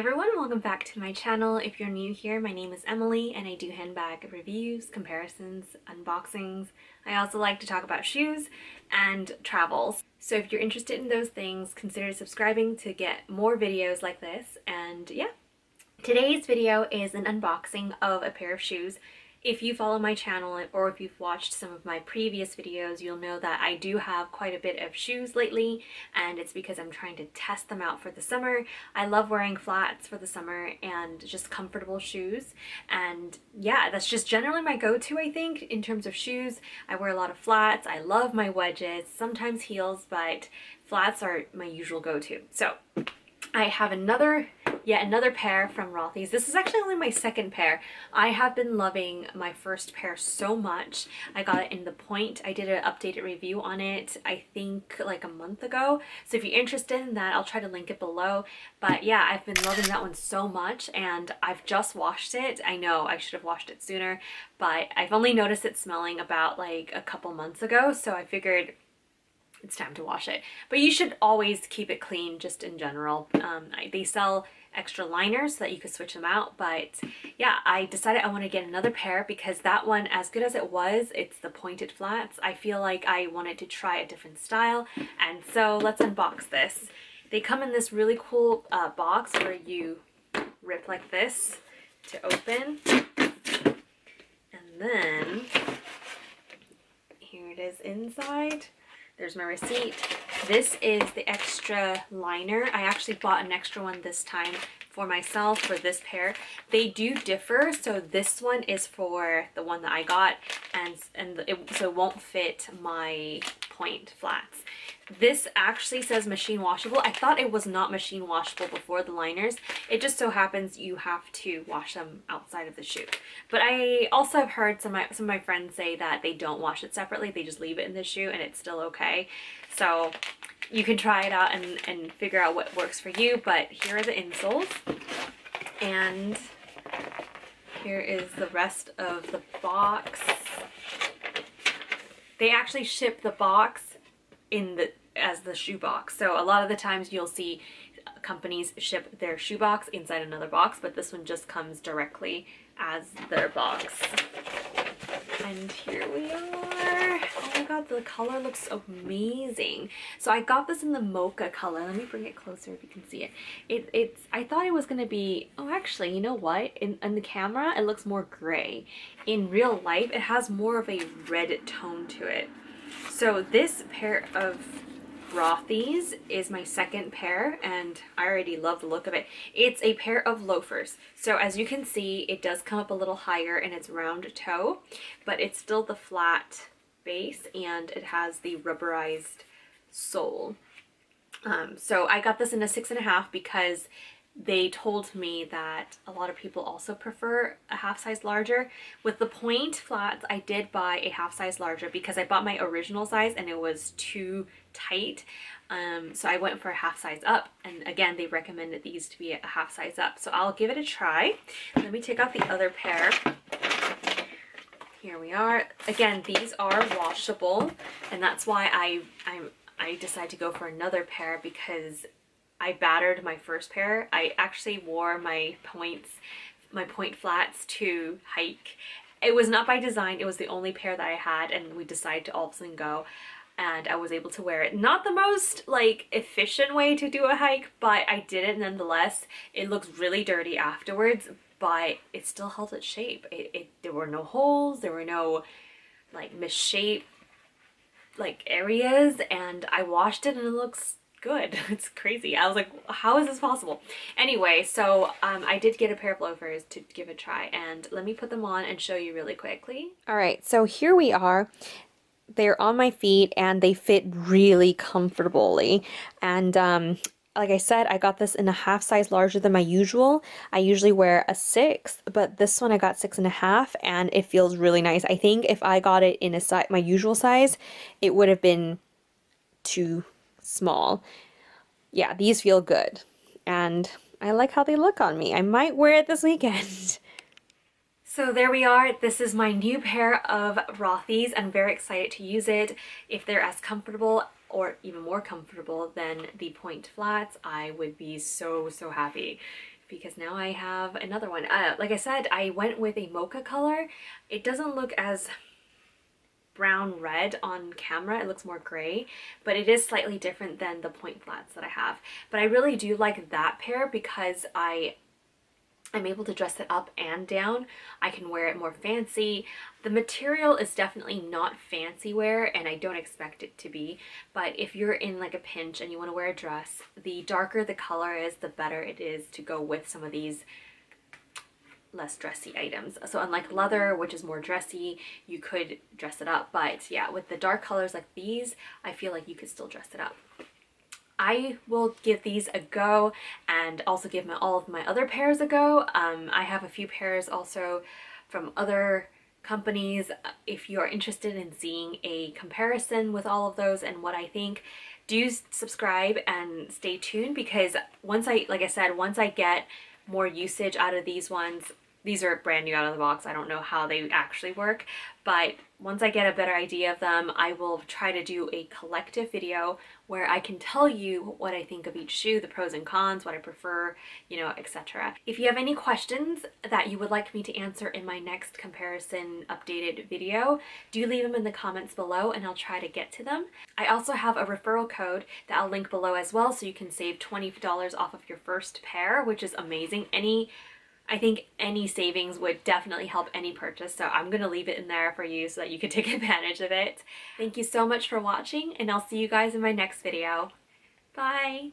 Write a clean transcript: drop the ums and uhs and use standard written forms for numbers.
everyone, welcome back to my channel. If you're new here, my name is Emily and I do handbag reviews, comparisons, unboxings. I also like to talk about shoes and travels. So if you're interested in those things, consider subscribing to get more videos like this. And yeah, today's video is an unboxing of a pair of shoes. If you follow my channel or if you've watched some of my previous videos, you'll know that I do have quite a bit of shoes lately, and it's because I'm trying to test them out for the summer. I love wearing flats for the summer and just comfortable shoes, and yeah, that's just generally my go-to, I think, in terms of shoes. I wear a lot of flats. I love my wedges, sometimes heels, but flats are my usual go-to. So I have yet another pair from Rothy's. This is actually only my second pair. I have been loving my first pair so much. I got it in The Point. I did an updated review on it, I think like a month ago. So if you're interested in that, I'll try to link it below. But yeah, I've been loving that one so much, and I've just washed it. I know I should have washed it sooner, but I've only noticed it smelling about like a couple months ago. So I figured it's time to wash it. But you should always keep it clean just in general. They sell extra liners so that you could switch them out, but yeah, I decided I want to get another pair because that one, as good as it was, it's the pointed flats, I feel like I wanted to try a different style. And so let's unbox this. They come in this really cool box where you rip like this to open, and then here it is inside. There's my receipt. This is the extra liner. I actually bought an extra one this time for myself for this pair. They do differ, so this one is for the one that I got, so it won't fit my point flats. This actually says machine washable. I thought it was not machine washable before, the liners. It just so happens you have to wash them outside of the shoe. But I also have heard some of my friends say that they don't wash it separately. They just leave it in the shoe and it's still okay. So you can try it out and figure out what works for you. But here are the insoles. And here is the rest of the box. They actually ship the box as the shoe box. So a lot of the times you'll see companies ship their shoe box inside another box, but this one just comes directly as their box. And here we are. Oh my god, the color looks amazing. So I got this in the mocha color. Let me bring it closer if you can see it. I thought it was gonna be, oh actually, you know what? In the camera, it looks more gray. In real life, it has more of a red tone to it. So this pair of Rothy's is my second pair, and I already love the look of it. It's a pair of loafers. So as you can see, it does come up a little higher and it's round toe, but it's still the flat base and it has the rubberized sole. So I got this in a 6.5 because they told me that a lot of people also prefer a half size larger. With the point flats, I did buy a half size larger because I bought my original size and it was too tight. So I went for a half size up, and again, they recommended these to be a half size up. So I'll give it a try. Let me take out the other pair. Here we are. Again, these are washable, and that's why I decided to go for another pair because I battered my first pair. I actually wore my point flats to hike. It was not by design. It was the only pair that I had, and we decided to all of a sudden go, and I was able to wear it. Not the most like efficient way to do a hike, but I did it nonetheless. It looks really dirty afterwards, but it still held its shape. There were no holes. There were no like misshaped like areas, and I washed it and it looks good. It's crazy. I was like, how is this possible? Anyway, so I did get a pair of loafers to give a try, and let me put them on and show you really quickly. All right, so here we are. They're on my feet and they fit really comfortably, and like I said, I got this in a half size larger than my usual. I usually wear a 6, but this one I got 6.5, and it feels really nice. I think if I got it in my usual size, it would have been too small. Yeah, these feel good and I like how they look on me. I might wear it this weekend. So there we are. This is my new pair of Rothy's. I'm very excited to use it. If they're as comfortable or even more comfortable than the point flats, I would be so happy. because now I have another one. Like I said, I went with a mocha color. It doesn't look as brown red on camera, it looks more gray, but it is slightly different than the point flats that I have. But I really do like that pair because I'm able to dress it up and down. I can wear it more fancy. The material is definitely not fancy wear, and I don't expect it to be, but if you're in like a pinch and you want to wear a dress, the darker the color is, the better it is to go with some of these less dressy items. So unlike leather, which is more dressy, you could dress it up, but yeah, with the dark colors like these, I feel like you could still dress it up. I will give these a go and also give all of my other pairs a go. I have a few pairs also from other companies. If you're interested in seeing a comparison with all of those and what I think, do subscribe and stay tuned, because once I get more usage out of these ones, these are brand new out of the box. I don't know how they actually work, but once I get a better idea of them, I will try to do a collective video where I can tell you what I think of each shoe, the pros and cons, what I prefer, you know, etc. If you have any questions that you would like me to answer in my next comparison updated video, do leave them in the comments below and I'll try to get to them. I also have a referral code that I'll link below as well, so you can save $20 off of your first pair, which is amazing. I think any savings would definitely help any purchase, so I'm going to leave it in there for you so that you can take advantage of it. Thank you so much for watching, and I'll see you guys in my next video. Bye!